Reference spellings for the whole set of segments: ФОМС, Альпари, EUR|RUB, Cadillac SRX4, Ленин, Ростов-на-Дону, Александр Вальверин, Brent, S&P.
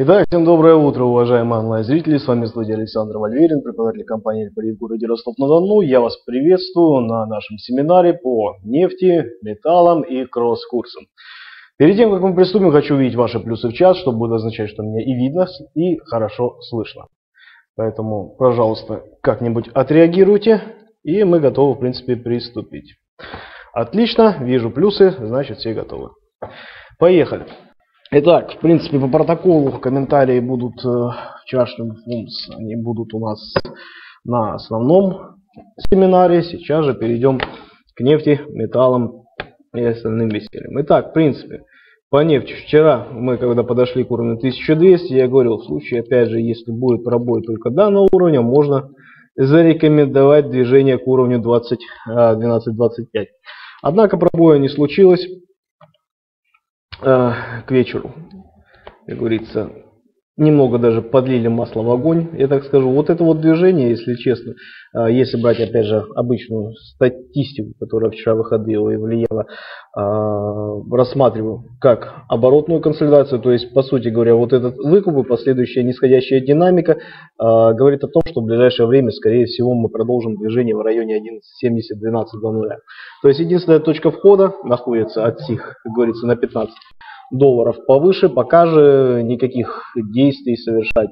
Итак, всем доброе утро, уважаемые онлайн-зрители. С вами в студии Александр Вальверин, преподаватель компании «Альпари» в городе Ростов-на-Дону. Я вас приветствую на нашем семинаре по нефти, металлам и кросс-курсам. Перед тем, как мы приступим, хочу увидеть ваши плюсы в чат, что будет означать, что меня и видно, и хорошо слышно. Поэтому, пожалуйста, как-нибудь отреагируйте, и мы готовы, в принципе, приступить. Отлично, вижу плюсы, значит, все готовы. Поехали. Итак, в принципе, по протоколу комментарии будут вчерашним ФОМС, они будут у нас на основном семинаре. Сейчас же перейдем к нефти, металлам и остальным весельям. Итак, в принципе, по нефти. Вчера мы, когда подошли к уровню 1200, я говорил, в случае, опять же, если будет пробой только данного уровня, можно зарекомендовать движение к уровню 12-25. Однако пробоя не случилось. К вечеру, как говорится, немного даже подлили масло в огонь, я так скажу. Вот это вот движение, если честно, если брать опять же обычную статистику, которая вчера выходила и влияла, рассматриваю как оборотную консолидацию, то есть, по сути говоря, вот этот выкуп и последующая нисходящая динамика говорит о том, что в ближайшее время, скорее всего, мы продолжим движение в районе 11.70-12.00. То есть, единственная точка входа находится от сих, как говорится, на 15 долларов повыше. Пока же никаких действий совершать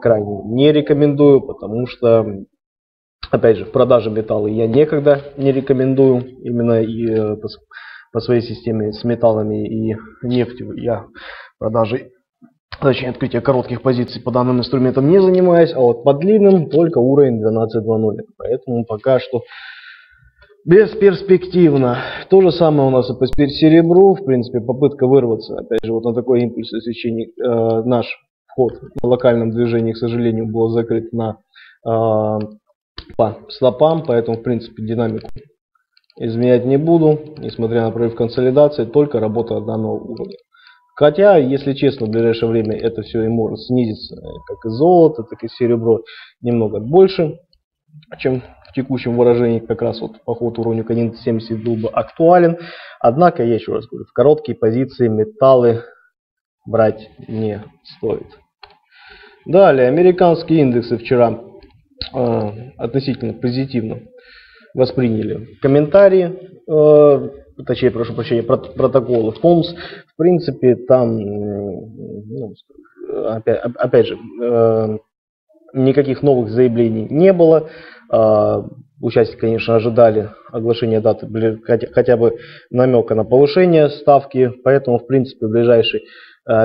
крайне не рекомендую, потому что, опять же, в продаже металла я никогда не рекомендую. Именно и по своей системе с металлами и нефтью я продажей, точнее открытие коротких позиций по данным инструментам не занимаюсь, а вот по длинным только уровень 12.00. Поэтому пока что бесперспективно. То же самое у нас и по серебру. В принципе, попытка вырваться, опять же, вот на такой импульс освещения наш вход на локальном движении, к сожалению, был закрыт на по стопам, поэтому, в принципе, динамику изменять не буду, несмотря на прорыв консолидации, только работа данного уровня. Хотя, если честно, в ближайшее время это все и может снизиться, как и золото, так и серебро, немного больше, чем в текущем выражении. Как раз вот поход уровню 11.70 был бы актуален. Однако, я еще раз говорю, в короткие позиции металлы брать не стоит. Далее, американские индексы вчера относительно позитивно восприняли комментарии, точнее, прошу прощения, протоколы ФОМС. В принципе, там, ну, опять же, никаких новых заявлений не было. Участники, конечно, ожидали оглашения даты, хотя бы намека на повышение ставки, поэтому, в принципе, в ближайшей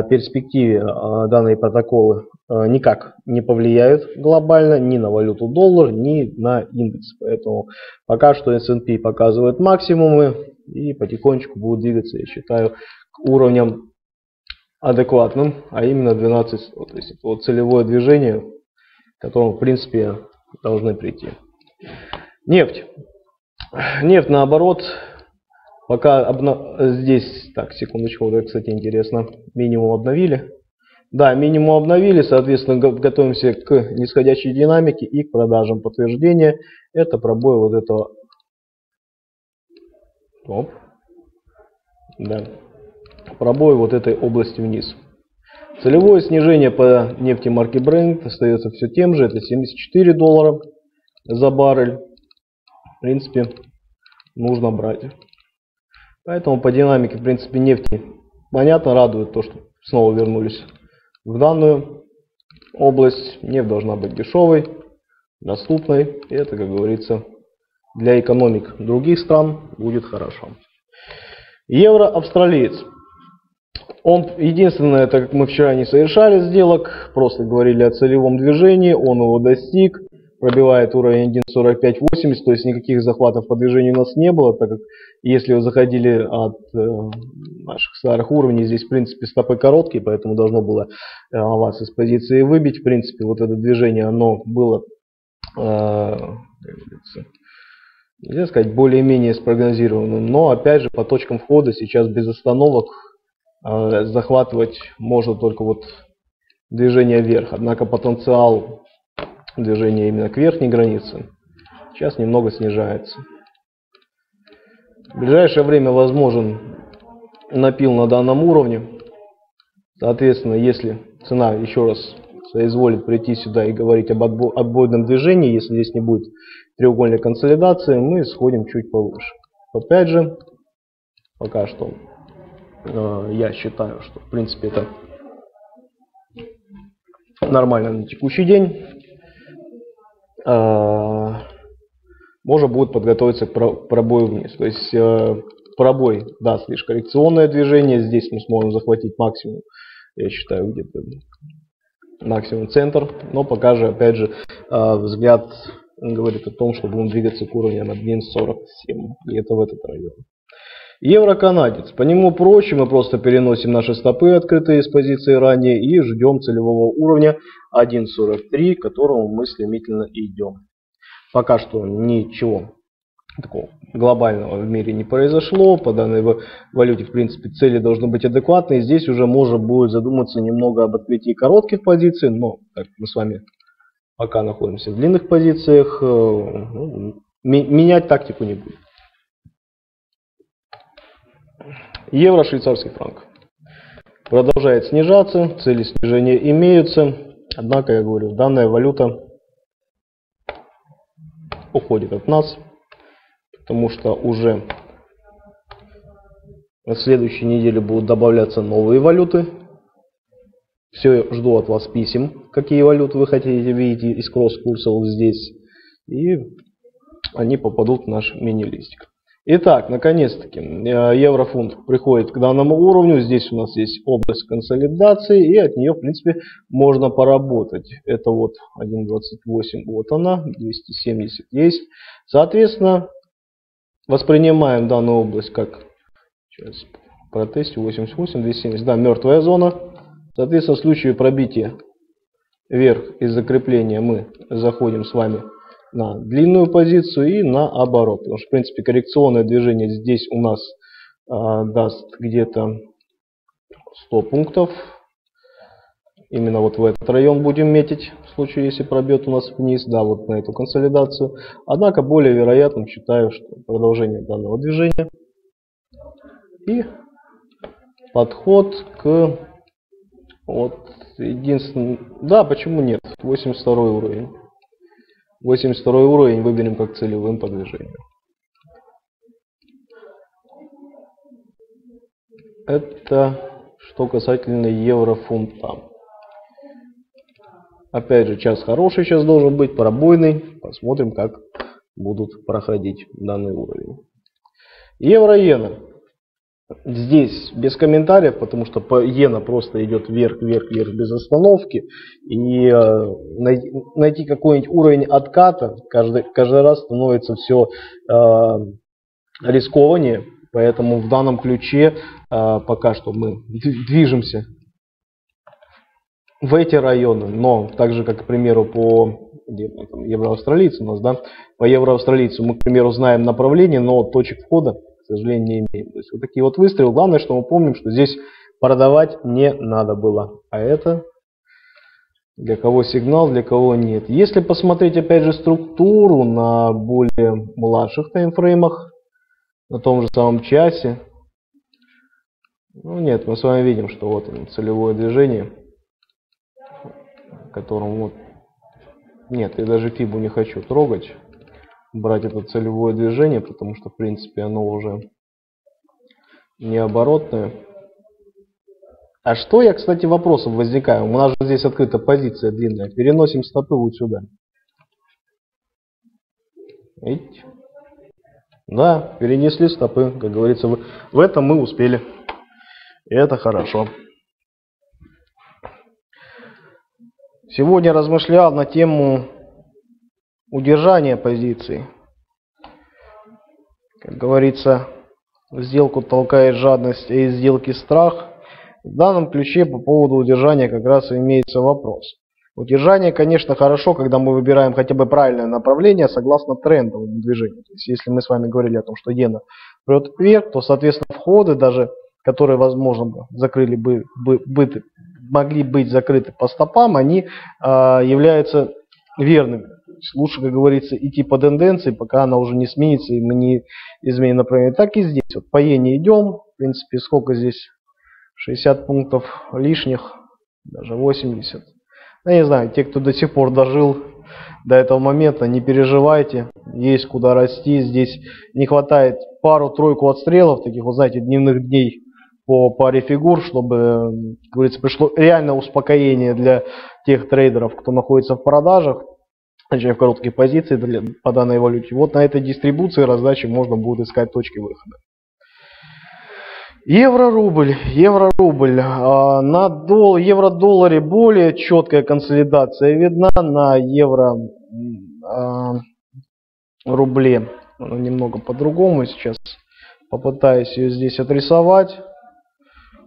перспективе данные протоколы никак не повлияют глобально ни на валюту доллар, ни на индекс. Поэтому пока что S&P показывает максимумы и потихонечку будут двигаться, я считаю, к уровням адекватным, а именно 12.100. То есть это вот целевое движение, к которому, в принципе, должны прийти. Нефть. Нефть, наоборот, пока здесь, так, секундочку, вот это, кстати, интересно, минимум обновили. Да, минимум обновили, соответственно, готовимся к нисходящей динамике и к продажам. Подтверждения — это пробой вот этого. Оп. Да. Пробой вот этой области вниз. Целевое снижение по нефти марки Brent остается все тем же, это 74 доллара за баррель. В принципе, нужно брать. Поэтому по динамике, в принципе, нефти понятно, радует то, что снова вернулись в данную область. Нефть должна быть дешевой, доступной. И это, как говорится, для экономик других стран будет хорошо. Евро-австралиец. Он единственное, так как мы вчера не совершали сделок, просто говорили о целевом движении, он его достиг, пробивает уровень 1.4580, то есть никаких захватов по движению у нас не было, так как если вы заходили от наших старых уровней, здесь в принципе стопы короткие, поэтому должно было вас из позиции выбить. В принципе, вот это движение, оно было, нельзя сказать, более-менее спрогнозированным, но опять же по точкам входа сейчас без остановок захватывать можно только вот движение вверх. Однако потенциал движения именно к верхней границе сейчас немного снижается. В ближайшее время возможен напил на данном уровне. Соответственно, если цена еще раз соизволит прийти сюда и говорить об отбойном движении, если здесь не будет треугольной консолидации, мы сходим чуть повыше. Опять же, пока что я считаю, что в принципе это нормально на текущий день. Можно будет подготовиться к пробою вниз. То есть пробой даст лишь коррекционное движение. Здесь мы сможем захватить максимум, я считаю, где-то максимум центр. Но пока же, опять же, взгляд говорит о том, что будем двигаться к уровням 1.47. Где-то в этот район. Евро-канадец. По нему проще. Мы просто переносим наши стопы, открытые с позиции ранее, и ждем целевого уровня 1.43, к которому мы стремительно идем. Пока что ничего такого глобального в мире не произошло. По данной валюте, в принципе, цели должны быть адекватные. Здесь уже можно будет задуматься немного об открытии коротких позиций. Но так, мы с вами пока находимся в длинных позициях. Менять тактику не будет. Евро-швейцарский франк. Продолжает снижаться. Цели снижения имеются. Однако, я говорю, данная валюта уходит от нас, потому что уже на следующей неделе будут добавляться новые валюты. Все, жду от вас писем, какие валюты вы хотите видеть из кросс-курсов здесь, и они попадут в наш мини-листик. Итак, наконец-таки еврофунт приходит к данному уровню. Здесь у нас есть область консолидации, и от нее, в принципе, можно поработать. Это вот 1.28, вот она, 270 есть. Соответственно, воспринимаем данную область как, сейчас протестим, 88, 270, да, мертвая зона. Соответственно, в случае пробития вверх и закрепления мы заходим с вами на длинную позицию и наоборот. Потому что, в принципе, коррекционное движение здесь у нас даст где-то 100 пунктов. Именно вот в этот район будем метить, в случае, если пробьет у нас вниз, да, вот на эту консолидацию. Однако, более вероятным считаю, что продолжение данного движения и подход к вот единственному, да, почему нет, 82 уровень. 82 уровень выберем как целевым по движению. Это что касательно еврофунта. Опять же, час хороший сейчас должен быть, пробойный. Посмотрим, как будут проходить данный уровень. Евро-иена. Здесь без комментариев, потому что иена просто идет вверх, вверх, вверх без остановки. И найти какой-нибудь уровень отката каждый раз становится все рискованнее. Поэтому в данном ключе пока что мы движемся в эти районы. Но так же, как, к примеру, по евроавстралийцу у нас, да, по евроавстралийцу мы, к примеру, знаем направление, но точек входа, к сожалению, не имеем. То есть вот такие вот выстрелы. Главное, что мы помним, что здесь продавать не надо было. А это для кого сигнал, для кого нет. Если посмотреть, опять же, структуру на более младших таймфреймах, на том же самом часе, ну нет, мы с вами видим, что вот оно, целевое движение, которому вот... Нет, я даже фибу не хочу трогать. Брать это целевое движение, потому что, в принципе, оно уже не оборотное. А что я, кстати, вопросов возникаю? У нас же здесь открыта позиция длинная. Переносим стопы вот сюда. Видите? Да, перенесли стопы, как говорится. В этом мы успели. И это хорошо. Сегодня размышлял на тему удержание позиции. Как говорится, сделку толкает жадность, а из сделки страх. В данном ключе по поводу удержания как раз имеется вопрос. Удержание, конечно, хорошо, когда мы выбираем хотя бы правильное направление согласно трендовому движению. То есть, если мы с вами говорили о том, что иена прет вверх, то, соответственно, входы, даже которые, возможно, закрыли бы, могли быть закрыты по стопам, они являются верными. Лучше, как говорится, идти по тенденции, пока она уже не сменится и мы не изменим направление. Так и здесь. Вот по иене идем. В принципе, сколько здесь? 60 пунктов лишних. даже 80. Я не знаю, те, кто до сих пор дожил до этого момента, не переживайте, есть куда расти. Здесь не хватает пару-тройку отстрелов, таких вот, знаете, дневных дней по паре фигур, чтобы, как говорится, пришло реально успокоение для тех трейдеров, кто находится в продажах, точнее в короткие позиции по данной валюте. Вот на этой дистрибуции раздачи можно будет искать точки выхода. Евро-рубль, евро-рубль. На евро-долларе более четкая консолидация видна, на евро-рубле немного по-другому. Сейчас попытаюсь ее здесь отрисовать.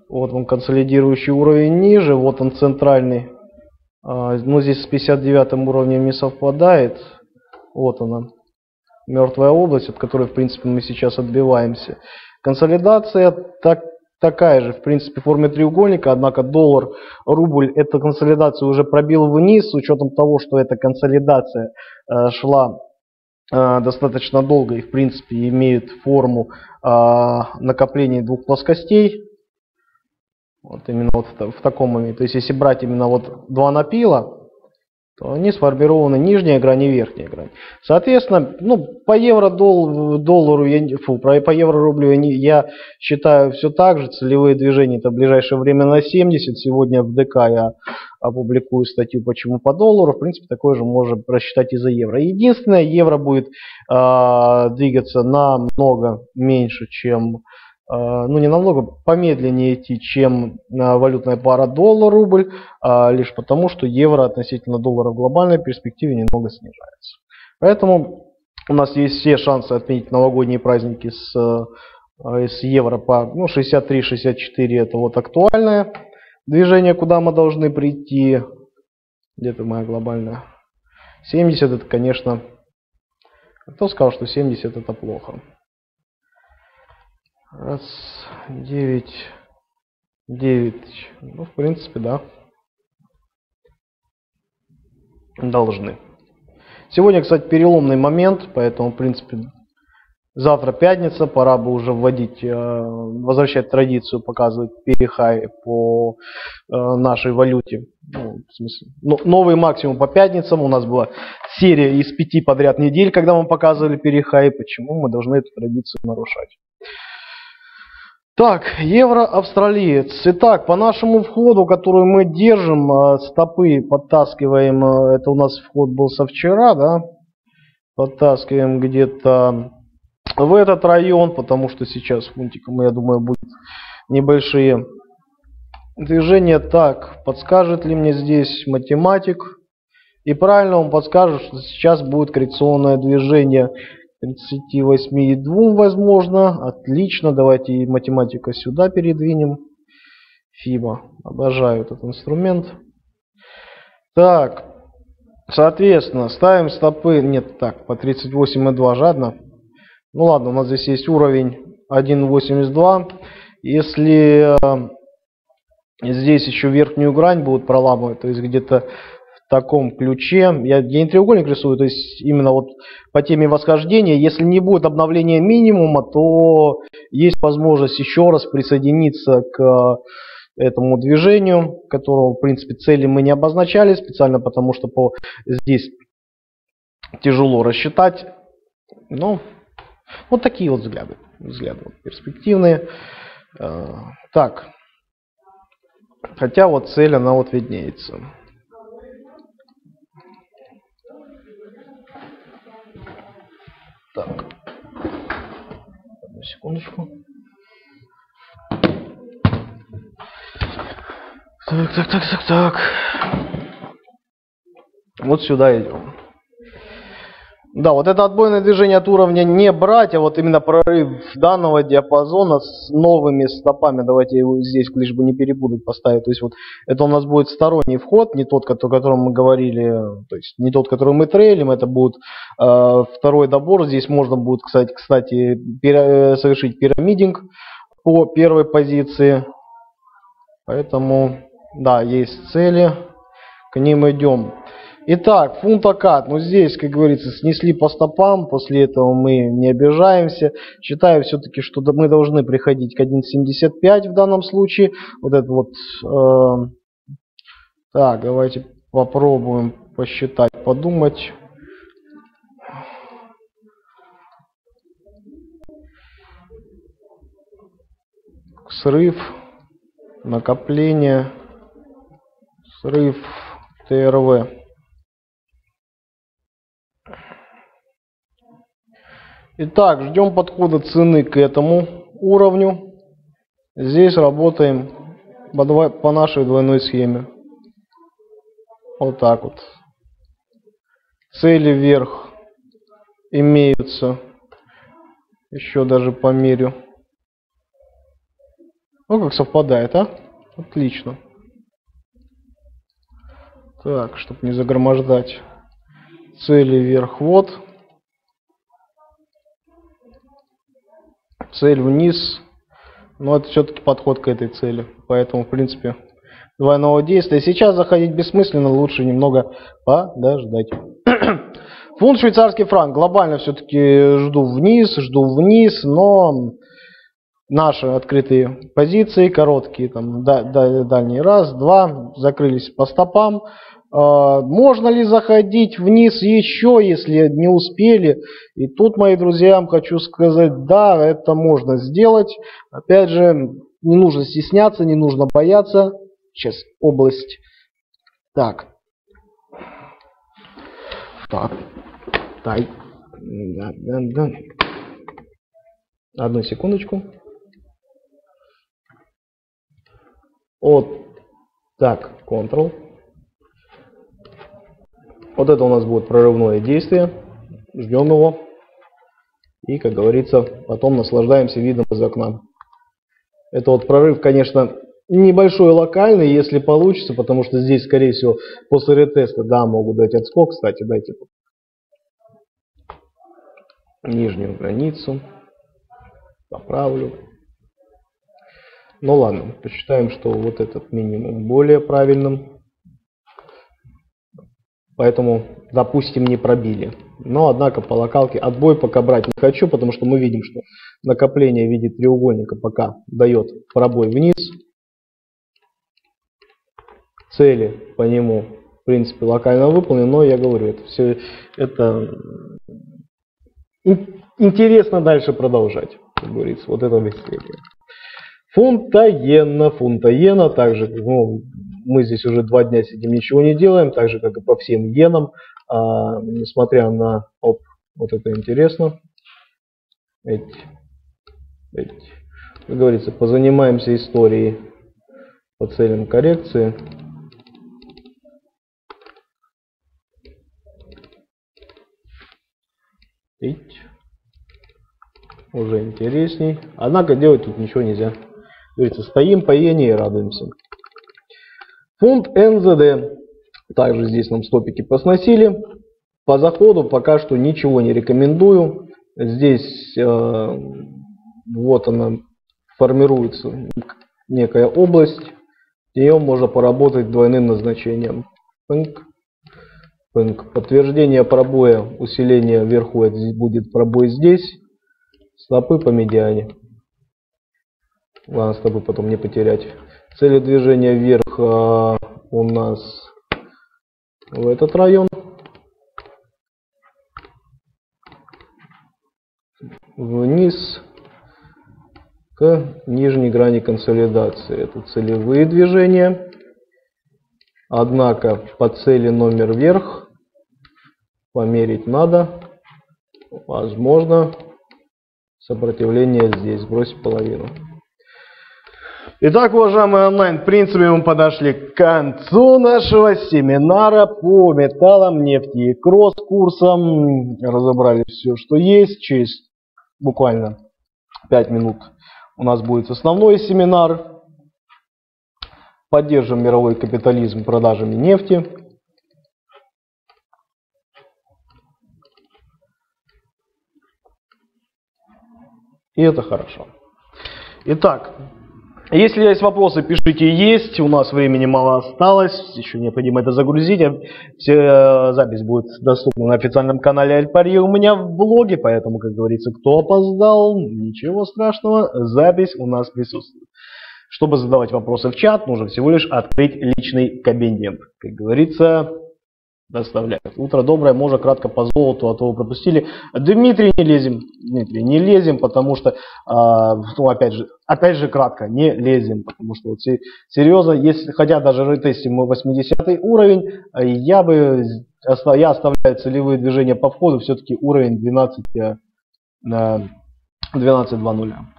Вот он, консолидирующий уровень ниже, вот он центральный, но здесь с 59 уровнем не совпадает. Вот она, мертвая область, от которой, в принципе, мы сейчас отбиваемся. Консолидация такая же, в принципе, в форме треугольника, однако доллар-рубль эту консолидацию уже пробил вниз, с учетом того, что эта консолидация шла достаточно долго и, в принципе, имеет форму накопления двух плоскостей. Вот именно вот в таком моменте. То есть, если брать именно вот два напила, то они сформированы нижняя грань и верхняя грань. Соответственно, ну, по евро-доллару, по евро-рублю я считаю все так же. Целевые движения это в ближайшее время на 70. Сегодня в ДК я опубликую статью «Почему по доллару». В принципе, такое же можно просчитать и за евро. Единственное, евро будет двигаться намного меньше, чем... ну, не намного помедленнее идти, чем валютная пара доллар-рубль, лишь потому, что евро относительно доллара в глобальной перспективе немного снижается. Поэтому у нас есть все шансы отметить новогодние праздники с евро по 63-64, это вот актуальное движение, куда мы должны прийти. Где-то моя глобальная. 70 это, конечно, кто сказал, что 70 это плохо? Раз, 9, 9. Ну, в принципе, да. Должны. Сегодня, кстати, переломный момент, поэтому, в принципе, завтра пятница, пора бы уже вводить, возвращать традицию, показывать перехай по нашей валюте. Ну, в смысле, новый максимум по пятницам. У нас была серия из 5 подряд недель, когда мы показывали перехай. Почему мы должны эту традицию нарушать? Так, евро-австралиец. Итак, по нашему входу, который мы держим, стопы подтаскиваем, это у нас вход был со вчера, да? Подтаскиваем где-то в этот район, потому что сейчас фунтиком, я думаю, будут небольшие движения. Так, подскажет ли мне здесь математик? И правильно он подскажет, что сейчас будет коррекционное движение. 38,2 возможно. Отлично. Давайте и математика сюда передвинем. Фиба. Обожаю этот инструмент. Так. Соответственно, ставим стопы. Нет, так, по 38,2 жадно. Ну ладно, у нас здесь есть уровень 1,82. Если здесь еще верхнюю грань будут проламывать, то есть где-то... в таком ключе, я не треугольник рисую, то есть именно вот по теме восхождения, если не будет обновления минимума, то есть возможность еще раз присоединиться к этому движению, которого, в принципе, цели мы не обозначали специально, потому что здесь тяжело рассчитать. Но вот такие вот взгляды перспективные. Так, хотя вот цель, она вот виднеется. Так, одну секундочку. Так. Вот сюда идем. Да, вот это отбойное движение от уровня не брать, а вот именно прорыв данного диапазона с новыми стопами. Давайте я его здесь, лишь бы не перепутать, поставить. То есть вот это у нас будет сторонний вход, не тот, о котором мы говорили, то есть не тот, который мы трейлим, это будет второй добор. Здесь можно будет, кстати, совершить пирамидинг по первой позиции. Поэтому, да, есть цели, к ним идем. Итак, фунт-акад. Ну, здесь, как говорится, снесли по стопам, после этого мы не обижаемся. Считаю все-таки, что мы должны приходить к 1,75 в данном случае. Вот этот вот Так, давайте попробуем посчитать, подумать. Срыв, накопление, срыв ТРВ. Итак, ждем подхода цены к этому уровню. Здесь работаем по нашей двойной схеме. Вот так вот. Цели вверх имеются. Еще даже померю. Ну, как совпадает, а? Отлично. Так, чтобы не загромождать. Цели вверх, вот. Цель вниз. Но это все-таки подход к этой цели. Поэтому, в принципе, двойного действия. Сейчас заходить бессмысленно, лучше немного подождать. Фунт швейцарский франк. Глобально все-таки жду вниз, но... Наши открытые позиции, короткие, там, дальний раз, два, закрылись по стопам. Можно ли заходить вниз еще, если не успели? И тут, мои друзья, хочу сказать, да, это можно сделать. Опять же, не нужно стесняться, не нужно бояться. Сейчас, область. Так. Так. Тай. Да, да, да. Одну секундочку. Вот так, Ctrl. Вот это у нас будет прорывное действие. Ждем его. И, как говорится, потом наслаждаемся видом из окна. Это вот прорыв, конечно, небольшой локальный, если получится, потому что здесь, скорее всего, после ретеста, да, могут дать отскок. Кстати, дайте нижнюю границу. Поправлю. Ну ладно, посчитаем, что вот этот минимум более правильным. Поэтому, допустим, не пробили. Но, однако, по локалке отбой пока брать не хочу, потому что мы видим, что накопление в виде треугольника пока дает пробой вниз. Цели по нему, в принципе, локально выполнены, но я говорю, это все это интересно дальше продолжать, как говорится, вот это веселее. Фунта-иена, также, ну, мы здесь уже 2 дня сидим, ничего не делаем, так же, как и по всем иенам, несмотря на, оп, вот это интересно, как говорится, позанимаемся историей по целям коррекции. Эть. Уже интересней, однако делать тут ничего нельзя. Говорится, стоим по иене и радуемся. Фунт НЗД. Также здесь нам стопики посносили. По заходу пока что ничего не рекомендую. Здесь вот она формируется, некая область. Ее можно поработать двойным назначением. Пинг. Пинг. Подтверждение пробоя, усиление вверху, это будет пробой здесь. Стопы по медиане. Ладно, стопы потом не потерять. Цели движения вверх у нас в этот район. Вниз к нижней грани консолидации. Это целевые движения. Однако по цели номер вверх померить надо. Возможно. Сопротивление здесь, сбросить половину. Итак, уважаемые онлайн, в принципе, мы подошли к концу нашего семинара по металлам, нефти и кросс курсам. Разобрали все, что есть. Через буквально 5 минут у нас будет основной семинар. Поддержим мировой капитализм продажами нефти. И это хорошо. Итак, если есть вопросы, пишите «Есть». У нас времени мало осталось. Еще необходимо это загрузить. Вся запись будет доступна на официальном канале Альпари у меня в блоге. Поэтому, как говорится, кто опоздал, ничего страшного. Запись у нас присутствует. Чтобы задавать вопросы в чат, нужно всего лишь открыть личный кабинет. Как говорится, доставляют. Утро доброе, можно кратко по золоту, а то вы пропустили. Дмитрий, не лезем. Дмитрий, не лезем, потому что, опять же кратко, не лезем. Потому что вот, серьезно, если, хотя даже ретестим мы 80 уровень, я оставляю целевые движения по входу, все-таки уровень 12.20.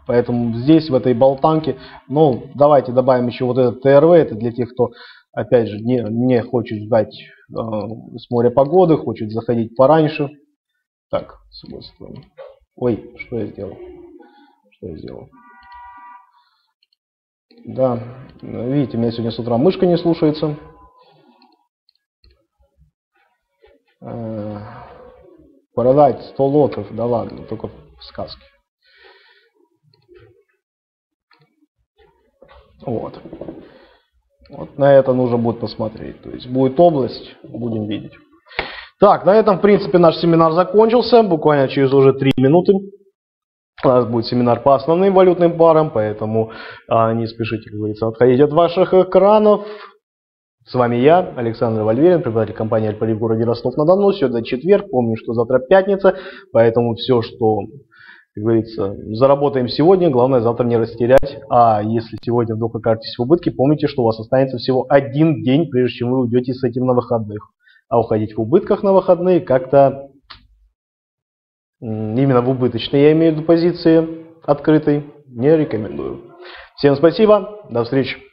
Поэтому здесь, в этой болтанке, ну, давайте добавим еще вот этот ТРВ, это для тех, кто, опять же, не хочет ждать с моря погоды, хочет заходить пораньше. Так, с другой стороны. Ой, что я сделал? Что я сделал? Да, видите, у меня сегодня с утра мышка не слушается. Продать 100 лотов, да ладно, только в сказке. Вот. Вот на это нужно будет посмотреть. То есть будет область, будем видеть. Так, на этом, в принципе, наш семинар закончился. Буквально через уже 3 минуты у нас будет семинар по основным валютным парам, поэтому не спешите, как говорится, отходить от ваших экранов. С вами я, Александр Вальверин, преподаватель компании «Альпари» в городе Ростов-на-Дону. Сегодня четверг, помню, что завтра пятница, поэтому все, что... Как говорится, заработаем сегодня, главное завтра не растерять. А если сегодня вдруг окажетесь в убытке, помните, что у вас останется всего один день, прежде чем вы уйдете с этим на выходных. А уходить в убытках на выходные как-то, именно в убыточной, я имею в виду, позиции открытой, не рекомендую. Всем спасибо, до встречи.